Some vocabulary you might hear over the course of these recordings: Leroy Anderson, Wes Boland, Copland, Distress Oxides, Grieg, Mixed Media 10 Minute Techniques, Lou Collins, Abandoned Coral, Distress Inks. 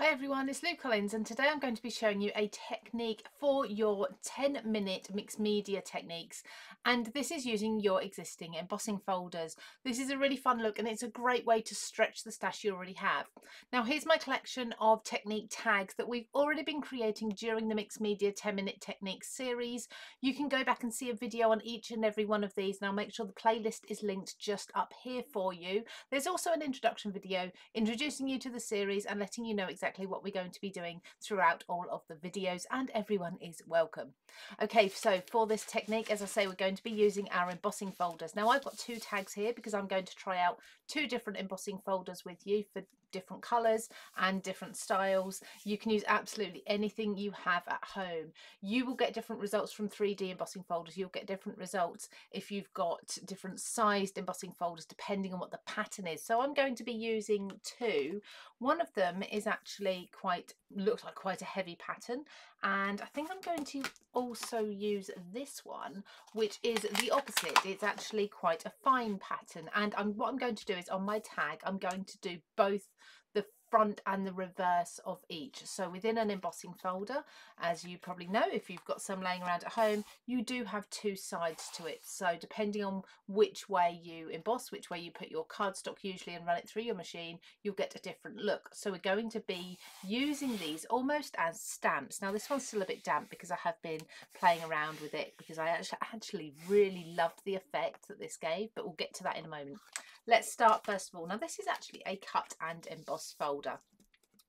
Hi everyone, it's Lou Collins and today I'm going to be showing you a technique for your 10-minute mixed media techniques, and this is using your existing embossing folders. This is a really fun look and it's a great way to stretch the stash you already have. Now here's my collection of technique tags that we've already been creating during the mixed media 10-minute techniques series. You can go back and see a video on each and every one of these and I'll make sure the playlist is linked just up here for you. There's also an introduction video introducing you to the series and letting you know exactly what we're going to be doing throughout all of the videos, and everyone is welcome. Okay, so for this technique, as I say, we're going to be using our embossing folders. Now I've got two tags here because I'm going to try out two different embossing folders with you for different colours and different styles. You can use absolutely anything you have at home. You will get different results from 3D embossing folders. You'll get different results if you've got different sized embossing folders depending on what the pattern is. So I'm going to be using two. One of them is actually looks like quite a heavy pattern, and I think I'm going to also use this one, which is the opposite. It's actually quite a fine pattern, and what I'm going to do is on my tag I'm going to do both the front and the reverse of each. So within an embossing folder, as you probably know if you've got some laying around at home, you do have two sides to it, so depending on which way you emboss, which way you put your cardstock usually and run it through your machine, you'll get a different look. So we're going to be using these almost as stamps. Now this one's still a bit damp because I have been playing around with it because I actually really loved the effect that this gave, but we'll get to that in a moment. Let's start first of all. Now this is actually a cut and emboss folder.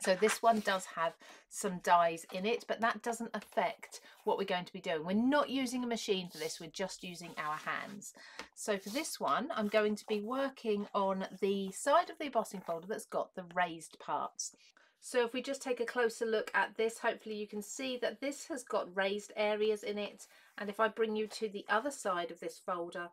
So this one does have some dies in it, but that doesn't affect what we're going to be doing. We're not using a machine for this, we're just using our hands. So for this one, I'm going to be working on the side of the embossing folder that's got the raised parts. So if we just take a closer look at this, hopefully you can see that this has got raised areas in it. And if I bring you to the other side of this folder,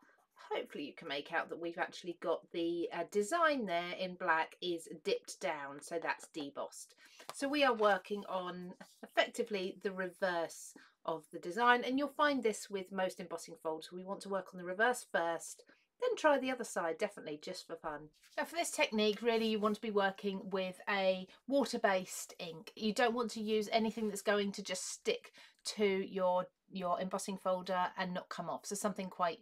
hopefully you can make out that we've actually got the design there in black is dipped down, so that's debossed. So we are working on effectively the reverse of the design, and you'll find this with most embossing folders. We want to work on the reverse first, then try the other side, definitely just for fun. Now for this technique, really you want to be working with a water-based ink. You don't want to use anything that's going to just stick to your embossing folder and not come off, so something quite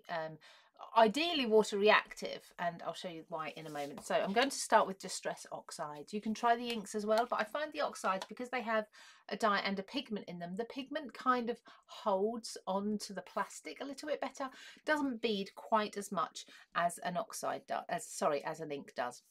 ideally water reactive, and I'll show you why in a moment. So I'm going to start with Distress Oxides. You can try the inks as well, but I find the oxides, because they have a dye and a pigment in them, the pigment kind of holds onto the plastic a little bit better, doesn't bead quite as much as an oxide does, as an ink does.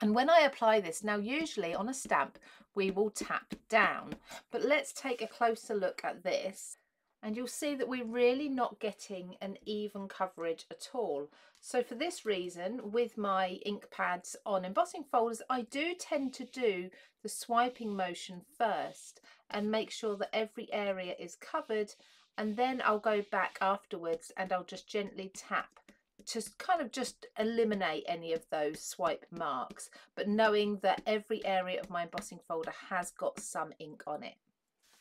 And when I apply this, now usually on a stamp we will tap down, but let's take a closer look at this. And you'll see that we're really not getting an even coverage at all. So for this reason, with my ink pads on embossing folders, I do tend to do the swiping motion first and make sure that every area is covered, and then I'll go back afterwards and I'll just gently tap to kind of just eliminate any of those swipe marks, but knowing that every area of my embossing folder has got some ink on it.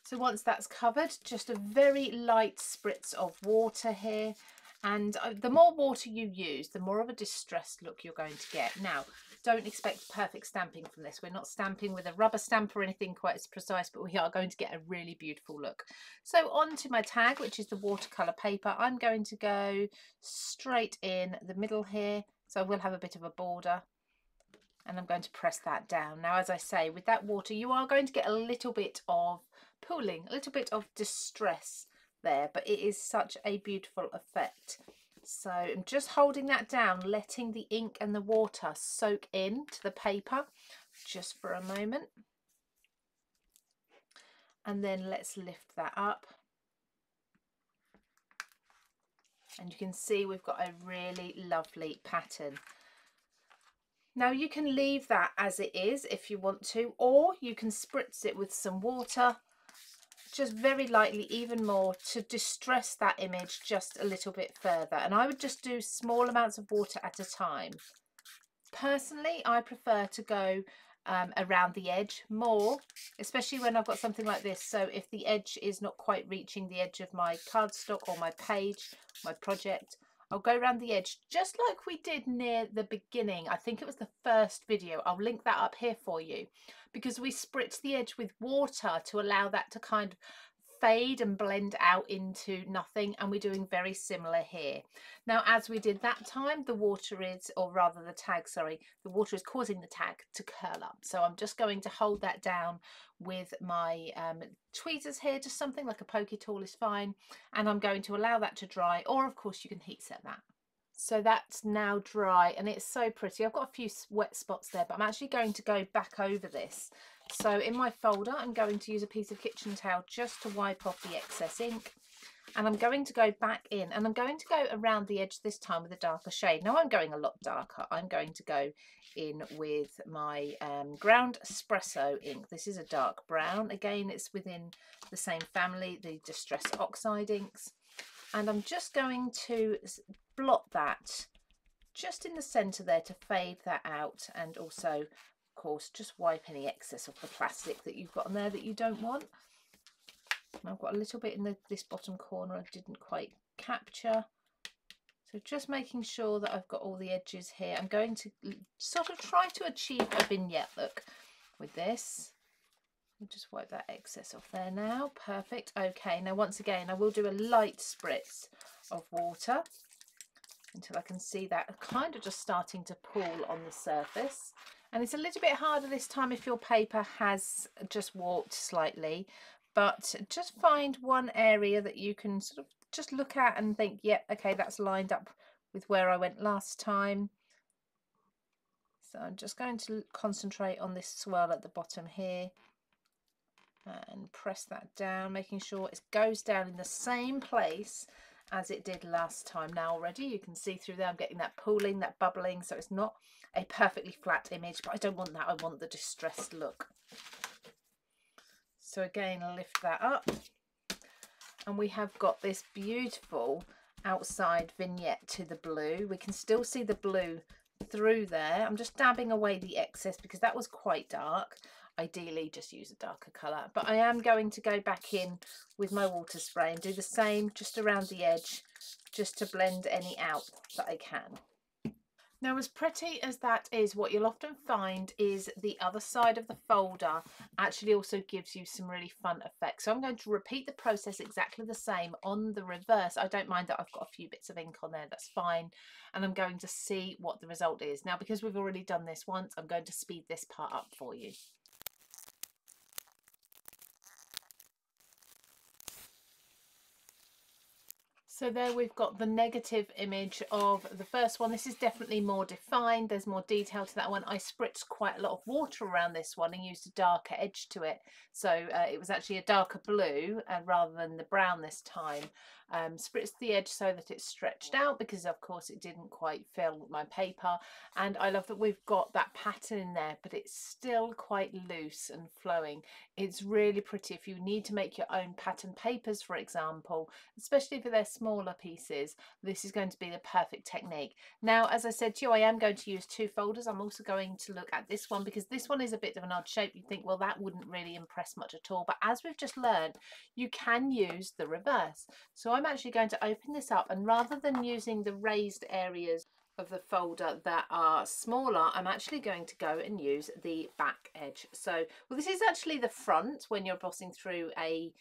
So once that's covered, just a very light spritz of water here, and the more water you use, the more of a distressed look you're going to get. Now, don't expect perfect stamping from this. We're not stamping with a rubber stamp or anything quite as precise, but we are going to get a really beautiful look. So onto my tag, which is the watercolour paper. I'm going to go straight in the middle here, so I will have a bit of a border. And I'm going to press that down. Now, as I say, with that water, you are going to get a little bit of pooling, a little bit of distress there, but it is such a beautiful effect. So I'm just holding that down, letting the ink and the water soak into the paper just for a moment. And then let's lift that up. And you can see we've got a really lovely pattern. Now you can leave that as it is if you want to, or you can spritz it with some water, just very lightly, even more, to distress that image just a little bit further. And I would just do small amounts of water at a time. Personally, I prefer to go around the edge more, especially when I've got something like this. So if the edge is not quite reaching the edge of my cardstock or my page, my project, I'll go around the edge just like we did near the beginning. I think it was the first video. I'll link that up here for you, because we spritzed the edge with water to allow that to kind of fade and blend out into nothing, and we're doing very similar here. Now, as we did that time, the water is, or rather the tag, sorry, the water is causing the tag to curl up. So I'm just going to hold that down with my tweezers here, just something like a pokey tool is fine, and I'm going to allow that to dry, or of course you can heat set that. So that's now dry and it's so pretty. I've got a few wet spots there, but I'm actually going to go back over this. So in my folder, I'm going to use a piece of kitchen towel just to wipe off the excess ink. And I'm going to go back in, and I'm going to go around the edge this time with a darker shade. Now I'm going a lot darker. I'm going to go in with my ground espresso ink. This is a dark brown. Again, it's within the same family, the Distress Oxide inks. And I'm just going to blot that just in the centre there to fade that out, and also of course just wipe any excess off the plastic that you've got on there that you don't want. And I've got a little bit in this bottom corner I didn't quite capture, so just making sure that I've got all the edges here. I'm going to sort of try to achieve a vignette look with this. We'll just wipe that excess off there now. Perfect. Okay, now once again I will do a light spritz of water until I can see that kind of just starting to pool on the surface. And it's a little bit harder this time if your paper has just warped slightly, but just find one area that you can sort of just look at and think, yep, okay, that's lined up with where I went last time. So I'm just going to concentrate on this swirl at the bottom here and press that down, making sure it goes down in the same place as it did last time. Now already you can see through there I'm getting that pooling, that bubbling, so it's not a perfectly flat image, but I don't want that. I want the distressed look. So again, lift that up and we have got this beautiful outside vignette to the blue. We can still see the blue through there. I'm just dabbing away the excess because that was quite dark. Ideally just use a darker colour, but I am going to go back in with my water spray and do the same just around the edge, just to blend any out that I can. Now, as pretty as that is, what you'll often find is the other side of the folder actually also gives you some really fun effects. So I'm going to repeat the process exactly the same on the reverse. I don't mind that I've got a few bits of ink on there, that's fine. And I'm going to see what the result is. Now, because we've already done this once, I'm going to speed this part up for you. So there we've got the negative image of the first one. This is definitely more defined. There's more detail to that one. I spritzed quite a lot of water around this one and used a darker edge to it. So it was actually a darker blue rather than the brown this time. Spritzed the edge so that it's stretched out because of course it didn't quite fill my paper. And I love that we've got that pattern in there, but it's still quite loose and flowing. It's really pretty. If you need to make your own pattern papers, for example, especially if they're smaller pieces, this is going to be the perfect technique. Now, as I said to you, I am going to use two folders. I'm also going to look at this one because this one is a bit of an odd shape. You think, well, that wouldn't really impress much at all, but as we've just learned, you can use the reverse. So I'm actually going to open this up, and rather than using the raised areas of the folder that are smaller, I'm actually going to go and use the back edge. So, well, this is actually the front when you're bossing through a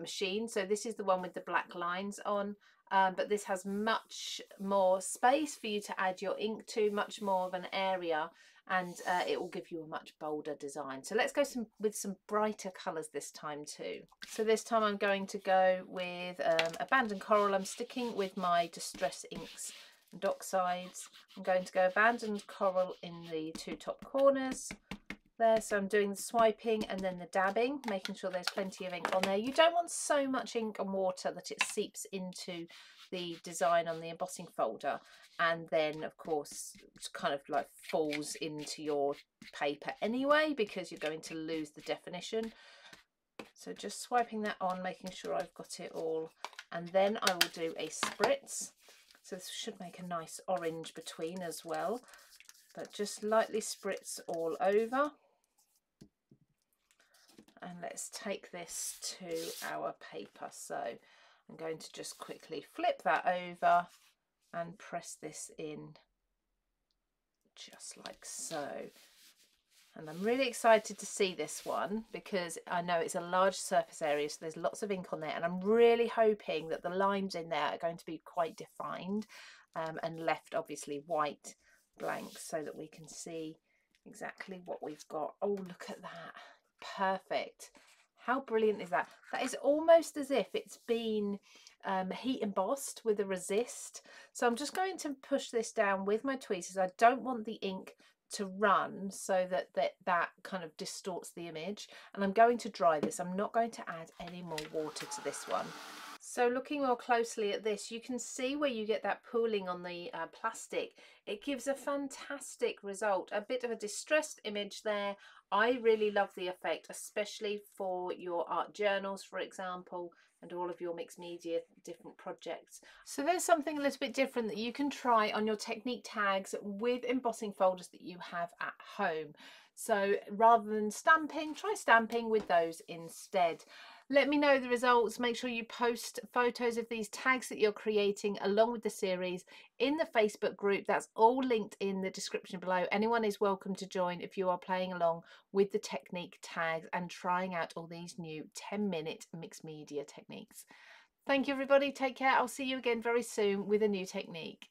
machine. So this is the one with the black lines on, but this has much more space for you to add your ink to, much more of an area, and it will give you a much bolder design. So let's go with some brighter colours this time too. So this time I'm going to go with Abandoned Coral. I'm sticking with my Distress Inks and Oxides. I'm going to go Abandoned Coral in the two top corners there. So I'm doing the swiping and then the dabbing, making sure there's plenty of ink on there. You don't want so much ink and water that it seeps into the design on the embossing folder and then of course kind of like falls into your paper anyway, because you're going to lose the definition. So just swiping that on, making sure I've got it all, and then I will do a spritz. So this should make a nice orange between as well, but just lightly spritz all over. And let's take this to our paper. So I'm going to just quickly flip that over and press this in just like so. And I'm really excited to see this one because I know it's a large surface area, so there's lots of ink on there, and I'm really hoping that the lines in there are going to be quite defined and left obviously white blank so that we can see exactly what we've got. Oh, look at that. Perfect. How brilliant is that? That is almost as if it's been heat embossed with a resist. So I'm just going to push this down with my tweezers. I don't want the ink to run so that that kind of distorts the image, and I'm going to dry this. I'm not going to add any more water to this one. So looking more closely at this, you can see where you get that pooling on the plastic. It gives a fantastic result, a bit of a distressed image there. I really love the effect, especially for your art journals, for example, and all of your mixed media different projects. So there's something a little bit different that you can try on your technique tags with embossing folders that you have at home. So rather than stamping, try stamping with those instead. Let me know the results. Make sure you post photos of these tags that you're creating along with the series in the Facebook group. That's all linked in the description below. Anyone is welcome to join if you are playing along with the technique tags and trying out all these new 10-minute mixed media techniques. Thank you, everybody. Take care. I'll see you again very soon with a new technique.